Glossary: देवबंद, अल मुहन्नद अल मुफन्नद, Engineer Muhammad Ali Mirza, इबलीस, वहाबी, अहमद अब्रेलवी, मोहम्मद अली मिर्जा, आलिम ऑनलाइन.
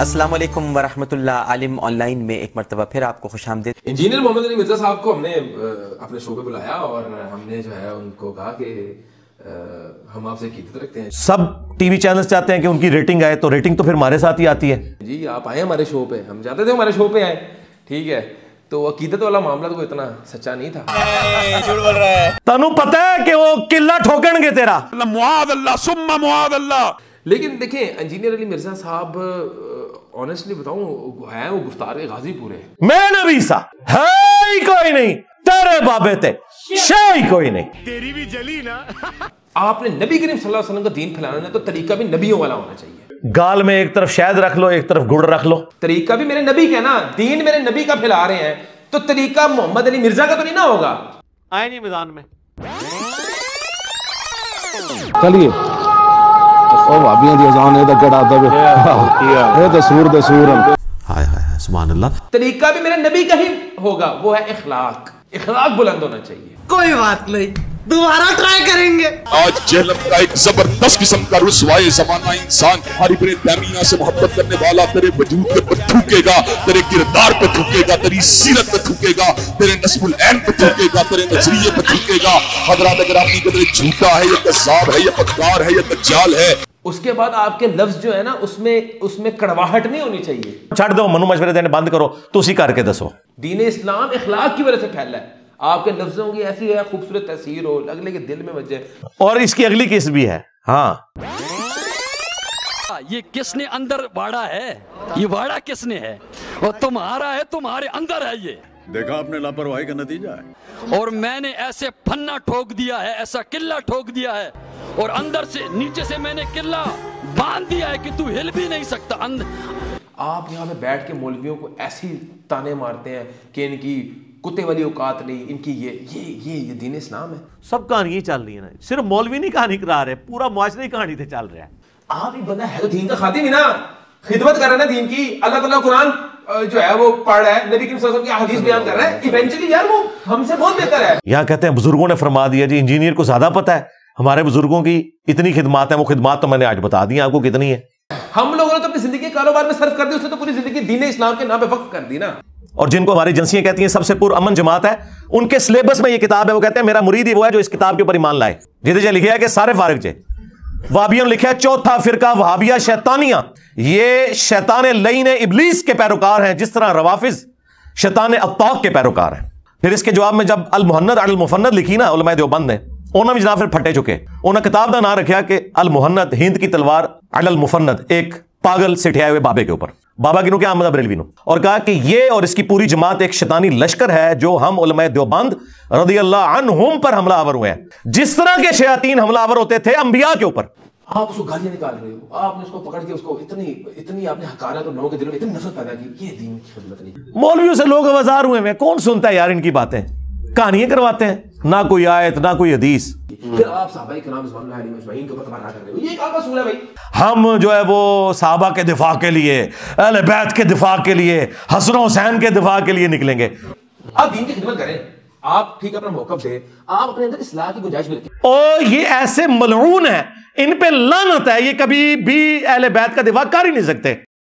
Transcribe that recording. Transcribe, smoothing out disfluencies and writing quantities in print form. अस्सलामुअलैकुम वरहमतुल्लाह। आलिम ऑनलाइन में एक मरतबा फिर आपको खुशामदीद। इंजीनियर मोहम्मद अली मिर्जा साहब को हमने अपने शो पे बुलाया और हमने जो है उनको कहा कि हम आपसे कीमत रखते हैं। सब टीवी चैनल्स चाहते हैं कि उनकी रेटिंग आए, तो रेटिंग तो फिर हमारे साथ ही आती है जी। आप आए हमारे शो पे, हम चाहते थे हमारे शो पे आए, ठीक है। तो अकीदत वाला मामला तो इतना सच्चा नहीं था, झूठ बोल रहा है। तनु पता है कि वो किला ठोकेंगे तेरा, लेकिन देखें इंजीनियर अली मिर्जा साहब ऑनेस्टली बताऊं है वो गुफ्तार के गाजी पूरे हैं। मैं नबी सा है ही कोई नहीं, तेरे बाबे थे शाही कोई नहीं, तेरी भी जली ना। आपने नबी करीम सल्लल्लाहु अलैहि वसल्लम का दीन फैलाना है तो तरीका भी नबियों वाला होना चाहिए। गाल में एक तरफ शहद रख लो, एक तरफ गुड़ रख लो। तरीका भी मेरे नबी का ना, दीन मेरे नबी का फैला रहे हैं तो तरीका मोहम्मद अली मिर्जा का तो नहीं ना होगा। आए नहीं मैदान में, चलिए तरीका भी मेरे नबी का ही होगा, वो है इखलाक। इखलाक बुलंद होना चाहिए। कोई बात नहीं, दोबारा ट्राई करेंगे। आज जहलम का एक जबरदस्त किस्म का रुसवाए जमाना इंसान हमारी बड़े तैमिया से मोहब्बत करने वाला तेरे वजूद पे थूकेगा, तेरे किरदार पे थूकेगा, तेरी सीरत पे थूकेगा, तेरे नस्बुल ऐन पे थूकेगा, तेरे नजरिए पे थूकेगा। हजरात गिरामी का तेरे झूठा है, ये कज़्ज़ाब है, ये पक्कार है, ये दज्जाल है। उसके बाद आपके लफ्ज जो है ना उसमें कड़वाहट नहीं होनी चाहिए। छाड़ दो, मनु मशवरे देने बंद करो, तुसी करके दसो। दीन इस्लाम इखलाक की वजह से फैला है। आपके लफ्जों की ऐसी है खूबसूरत तस्वीर हो, अगले के दिल में बजे। और इसकी अगली किस्त भी है। हाँ, ये किसने अंदर वाड़ा है, ये वाड़ा किसने है, और तुम्हारा है, तुम्हारे अंदर है। ये देखा आपने, लापरवाही का नतीजा है। और मैंने ऐसे फन्ना ठोक दिया है, ऐसा किला ठोक दिया है, और अंदर से नीचे से मैंने किला बांध दिया है कि तू हिल भी नहीं सकता। आप यहाँ पे बैठ के मौलवियों को ऐसी ताने मारते हैं कि इनकी कुत्ते वाली औकात नहीं, इनकी ये दीन इस्लाम है। सब कहानियां चल रही है ना, सिर्फ मौलवी नहीं कहानी करा रहे, पूरा मुआशरे ही कहानी से चल रहा है। आप ही बंदा है तो दीन का खादिम ही ना, खिदमत कर रहा है ना दीन की। अल्लाह ताला कुरान जो है वो पढ़ रहा है, नबी करीम सल्लल्लाहु अलैहि वसल्लम की अहदीस बयान कर रहा है। इवेंचुअली यार वो हमसे बहुत बेहतर है। यहाँ कहते हैं बुजुर्गों ने फरमा दिया जी, इंजीनियर को ज्यादा पता है। हमारे बुजुर्गों की इतनी खिदमात है, वो खिदमात तो मैंने आज बता दी आपको कितनी है। हम लोगों ने तो अपनी जिंदगी कारोबार में सर्व कर दी, उसने तो पूरी जिंदगी दीन इस्लाम के नाम पे वक्फ कर दी ना। और जिनको हमारी एजेंसियां कहती हैं सबसे पुर अमन जमात है, उनके सिलेबस में ये किताब है। वो कहते हैं मेरा मुरीद ही वो है जो इस किताब के ऊपर ईमान लाए। जिसे लिखा है कि सारे फारिग थे। वहाबियों ने लिखा है चौथा फिरका वहाबिया शैतानिया, ये शैतान लईन इबलीस के पैरोकार हैं, जिस तरह रवाफिज शैतान अत्ताक के पैरोकार हैं। फिर इसके जवाब में जब अल मुहन्नद अल मुफन्नद लिखी ना उलमाए देवबंद ने, उन्होंने भी जनाब फिर फटे चुके। उन्होंने किताब का नाम रखा कि अल मुहन्नद हिंद की तलवार अल मुफन्नद, एक पागल सिठियाए हुए बाबे के ऊपर, बाबा गिनू के अहमद अब्रेलवी नो, और कहा कि ये और इसकी पूरी जमात एक शैतानी लश्कर है जो हम उलमाए देवबंद रदियल्लाहु अन्हुम पर हमला आवर हुए हैं, जिस तरह के शयातीन हमला आवर होते थे अंबिया के ऊपर। आप उसको गालियां निकाल रहे हो, आपने उसको पकड़ के उसको इतनी आपने हकारात और लोगों के दिलों में इतनी नफरत पैदा की। ये दीन की खिदमत नहीं। मौलवियों से लोग आवाजार हुए हैं, कौन सुनता है यार इनकी बातें, कहानियां करवाते हैं, ना कोई आयत ना कोई हदीस। फिर आप सहाबा किराम को बतवाना कर रहे हो, ये क्या असूल है भाई। हम जो है वो सहाबा के दिफा के लिए, अहले बैत के दिफा के लिए, हसन हुसैन के दिफा के लिए निकलेंगे। आप दीन की खिदमत करें, आप ठीक अपना मौकफ दें, आप अपने अंदर इस्लाह की गुंजाइश भी रखें। और ये ऐसे मलऊन है, इन पे लानत है, ये कभी भी अहले बैत का दिफा कर ही नहीं सकते।